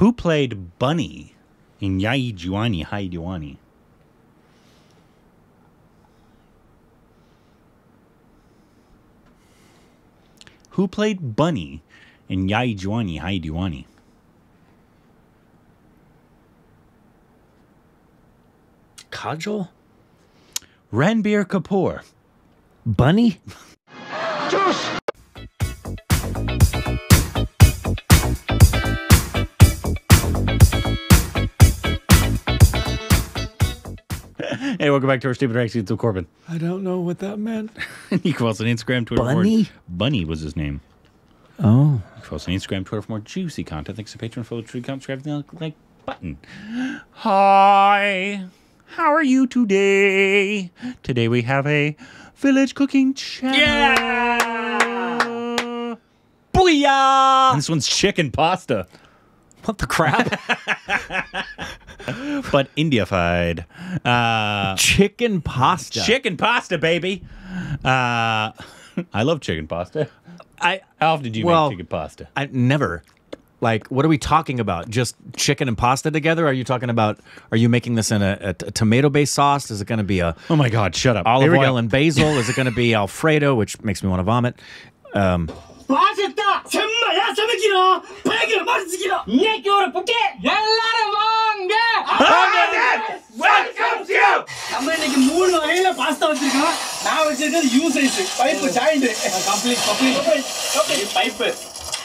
Who played Bunny in Yeh Jawaani Hai Deewani? Who played Bunny in Yeh Jawaani Hai Deewani? Kajol? Ranbir Kapoor. Bunny? Juice! Hey, welcome back to our Stupid Reactions with Corbin. I don't know what that meant. You can follow us on Instagram, Twitter. Bunny? Bunny was his name. Oh. You can follow us on Instagram, Twitter for more juicy content. Thanks to Patreon, follow, true, subscribe, and the like button. Hi. How are you today? Today we have a village cooking channel. Yeah! Booyah! And this one's chicken pasta. What the crap? But India-fied. Chicken pasta. Chicken pasta, baby. I love chicken pasta. How often do you make chicken pasta? Never. Like, what are we talking about? Just chicken and pasta together? Are you talking about, are you making this in a tomato-based sauce? Is it going to be a... Oh, my God, shut up. Olive oil and basil? Is it going to be Alfredo, which makes me want to vomit? Welcome to you!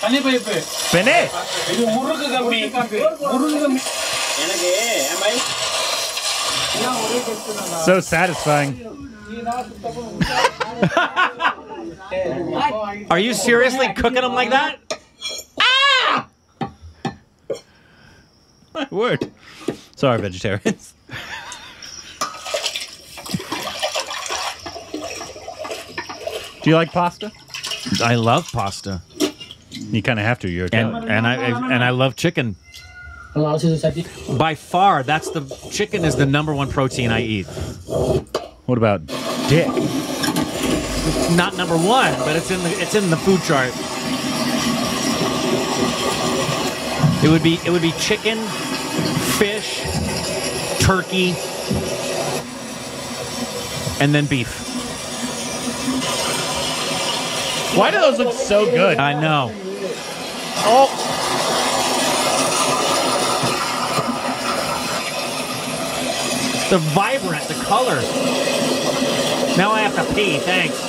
Complete. Penne? So satisfying. Are you seriously cooking them like that? Ah! My word. Sorry, vegetarians. Do you like pasta? I love pasta. You kind of have to. You're and I love chicken. By far, that's the chicken is the #1 protein I eat. What about dick? Not #1, but it's in the food chart. It would be chicken, fish, turkey, and then beef. Why do those look so good? I know. Oh. The vibrant, the color. Now I have to pee, thanks.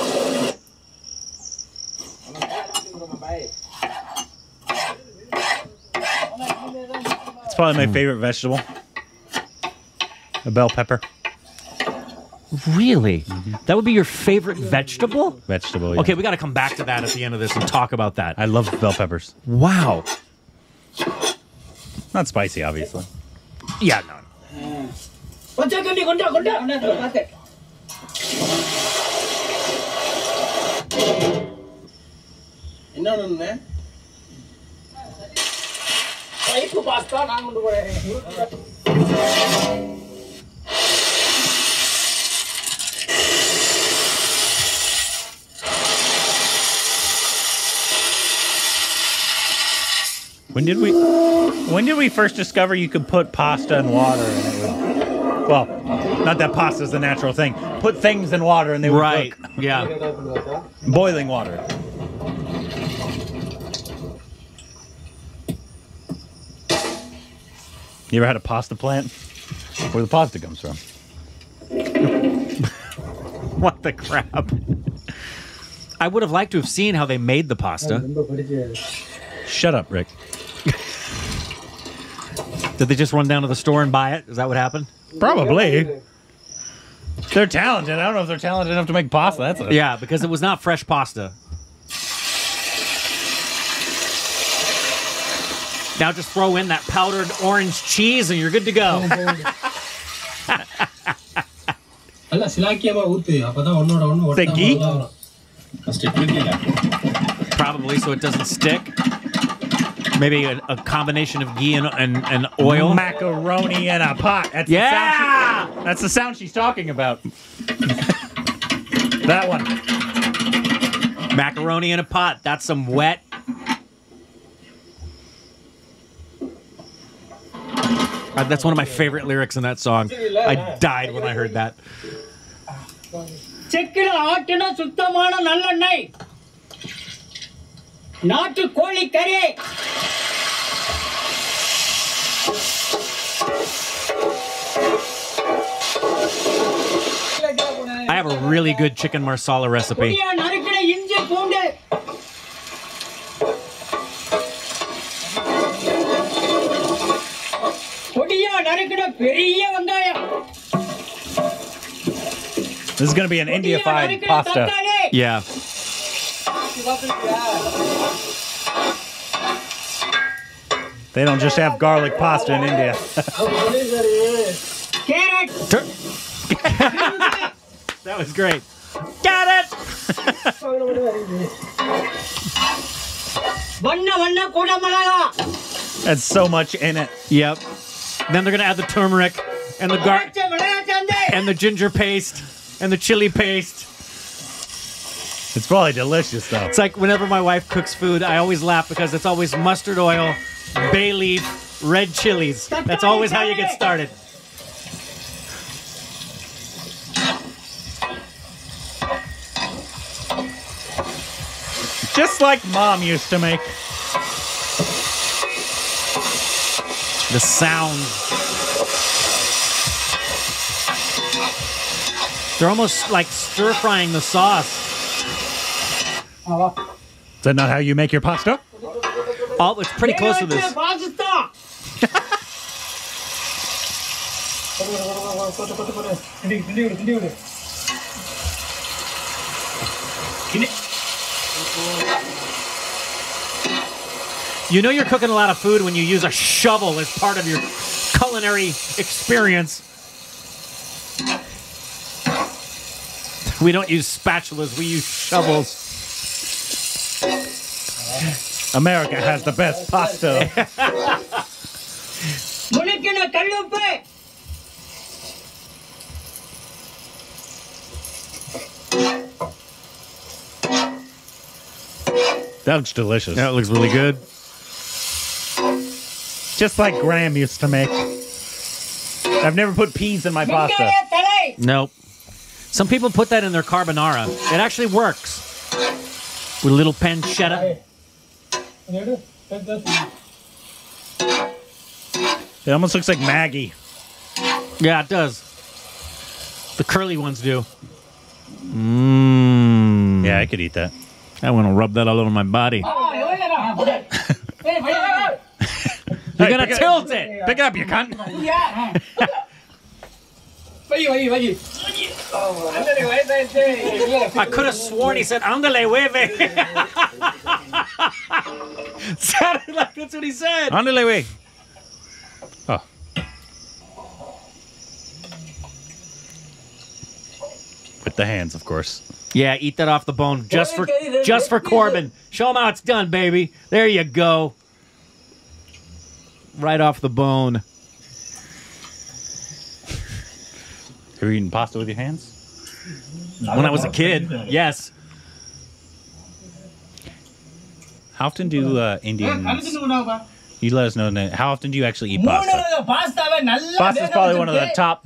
It's probably my favorite vegetable. A bell pepper. Really? Mm-hmm. That would be your favorite vegetable? Vegetable, yeah. Okay, we got to come back to that at the end of this and talk about that. I love bell peppers. Wow. Not spicy, obviously. Yeah, no. When did we first discover you could put pasta in water and it would, well, not that pasta is the natural thing. Put things in water and they would cook. Yeah. Boiling water. You ever had a pasta plant? Where the pasta comes from? What the crap? I would have liked to have seen how they made the pasta. Shut up, Rick. Did they just run down to the store and buy it? Is that what happened? Probably. They're talented. I don't know if they're talented enough to make pasta. That's it. Yeah, because it was not fresh pasta. Now just throw in that powdered orange cheese and you're good to go. The geek? Probably so it doesn't stick. Maybe a combination of ghee and oil. Macaroni in a pot. That's that's the sound she's talking about. That one. Macaroni in a pot. That's some wet. That's one of my favorite lyrics in that song. I died when I heard that. I have a really good chicken marsala recipe. This is going to be an India-fied pasta. Yeah. They don't just have garlic pasta in India. Carrot! That was great. Carrot! That's so much in it. Yep. Then they're going to add the turmeric and the garlic and the ginger paste and the chili paste. It's probably delicious, though. It's like whenever my wife cooks food, I always laugh because it's always mustard oil, bay leaf, red chilies. That's always how you get started. Just like Mom used to make. The sound. They're almost like stir-frying the sauce. Is that not how you make your pasta? Oh, it's pretty close to this. You know you're cooking a lot of food when you use a shovel as part of your culinary experience. We don't use spatulas, we use shovels. America has the best pasta. That looks delicious. That looks really good. Just like Graham used to make. I've never put peas in my pasta. Nope. Some people put that in their carbonara. It actually works. With a little pancetta. It almost looks like Maggie. Yeah, it does. The curly ones do. Mmm. Yeah, I could eat that. I want to rub that all over my body. You're going to tilt it. Pick it up, you cunt. Yeah. I could have sworn he said, Andale, weve. Sounded like that's what he said. Andale, weve. Oh. With the hands, of course. Yeah, eat that off the bone just for Corbin. Show him how it's done, baby. There you go. Right off the bone. Are you eating pasta with your hands? When I was a kid, yes. How often do Indians... You let us know, how often do you actually eat pasta? Pasta is probably one of the top...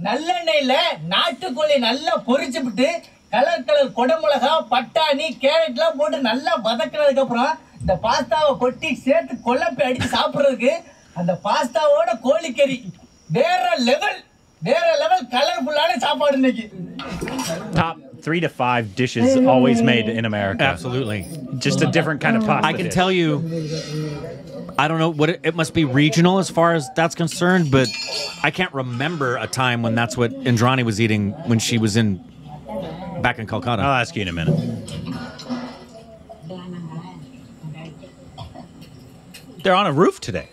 And the pasta oda koli curry vera level colorful aana saapadu niki. Top 3 to 5 dishes always made in America. Absolutely. Just a different kind of pasta. I can tell you, I don't know what it must be regional as far as that's concerned, but I can't remember a time when that's what Indrani was eating when she was back in Kolkata. I'll ask you in a minute. They're on a roof today.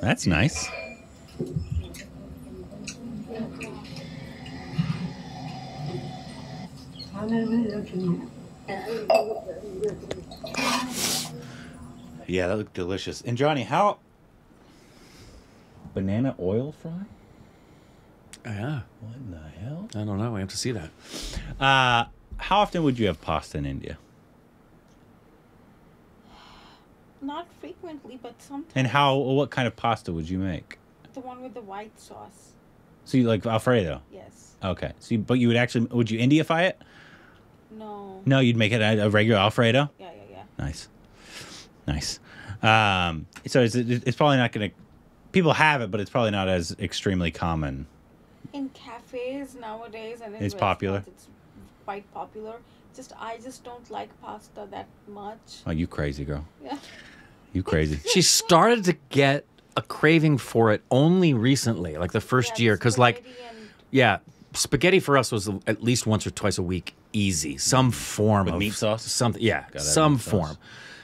That's nice. Yeah, that looked delicious. And Johnny, how... Banana oil fry? Yeah. What in the hell? I don't know. We have to see that. How often would you have pasta in India? Not frequently, but sometimes. And what kind of pasta would you make? The one with the white sauce. So you like Alfredo? Yes. Okay. So, but you would actually, would you Indiify it? No. No, you'd make it a regular Alfredo? Yeah, yeah, yeah. Nice. Nice. So it's probably not going to, people have it, but it's probably not as extremely common. In cafes nowadays and in restaurants, popular. It's quite popular. I just don't like pasta that much. Oh, you crazy girl. Yeah. You crazy. She started to get a craving for it only recently, like the first year, because like, yeah, spaghetti for us was at least once or twice a week, easy, some form of meat sauce, something, yeah, some form.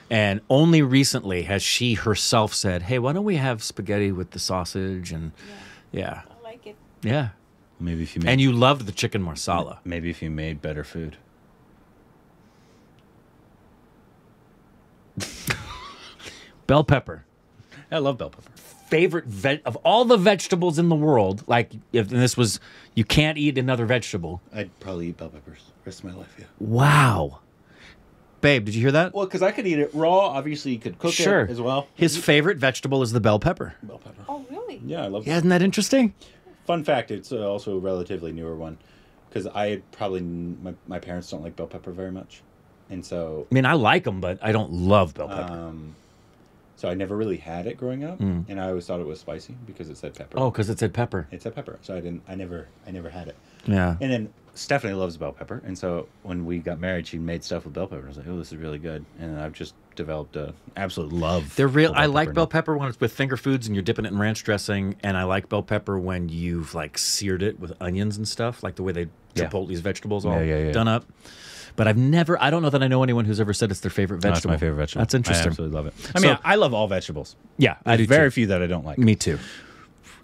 And only recently has she herself said, "Hey, why don't we have spaghetti with the sausage?" And yeah, I like it. Yeah, maybe if you made, and you loved the chicken marsala. Maybe if you made better food. Bell pepper. I love bell pepper. Favorite of all the vegetables in the world. Like, if this was, you can't eat another vegetable. I'd probably eat bell peppers the rest of my life. Yeah. Wow, babe, did you hear that? Well, because I could eat it raw. Obviously, you could cook it as well. His favorite vegetable is the bell pepper. Bell pepper. Oh, really? Yeah, I love. Yeah, isn't that interesting? Fun fact: it's also a relatively newer one, because I probably my parents don't like bell pepper very much, and so I mean, I like them, but I don't love bell pepper. So I never really had it growing up, and I always thought it was spicy because it said pepper. Oh, because it said pepper. It said pepper, so I never had it. Yeah. And then Stephanie loves bell pepper, and so when we got married, she made stuff with bell pepper. I was like, oh, this is really good, and I've just developed an absolute love. I like bell pepper when it's with finger foods and you're dipping it in ranch dressing, and I like bell pepper when you've like seared it with onions and stuff, like the way they Chipotle's vegetables all done up. But I've never, I don't know that I know anyone who's ever said it's their favorite vegetable. No, it's my favorite vegetable. That's interesting. I absolutely love it. I mean, I love all vegetables. Yeah, I do. Very few that I don't like. Me too.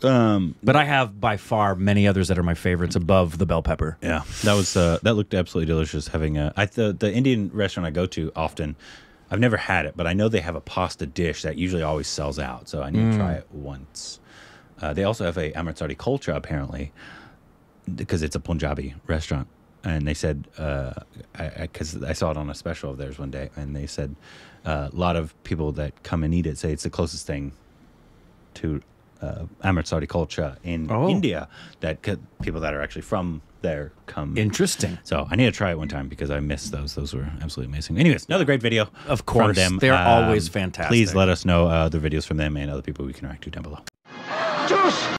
But I have by far many others that are my favorites above the bell pepper. Yeah, that was that looked absolutely delicious. Having the Indian restaurant I go to often, I've never had it, but I know they have a pasta dish that usually always sells out, so I need to try it once. They also have a Amritsari Kulcha apparently, because it's a Punjabi restaurant. And they said, because I saw it on a special of theirs one day, and they said a lot of people that come and eat it say it's the closest thing to Amritsari Kulcha in India, that people that are actually from there come. Interesting. So I need to try it one time because I missed those. Those were absolutely amazing. Anyways, another great video. Of course, them. They're always fantastic. Please let us know other videos from them and other people we can react to down below. Juice!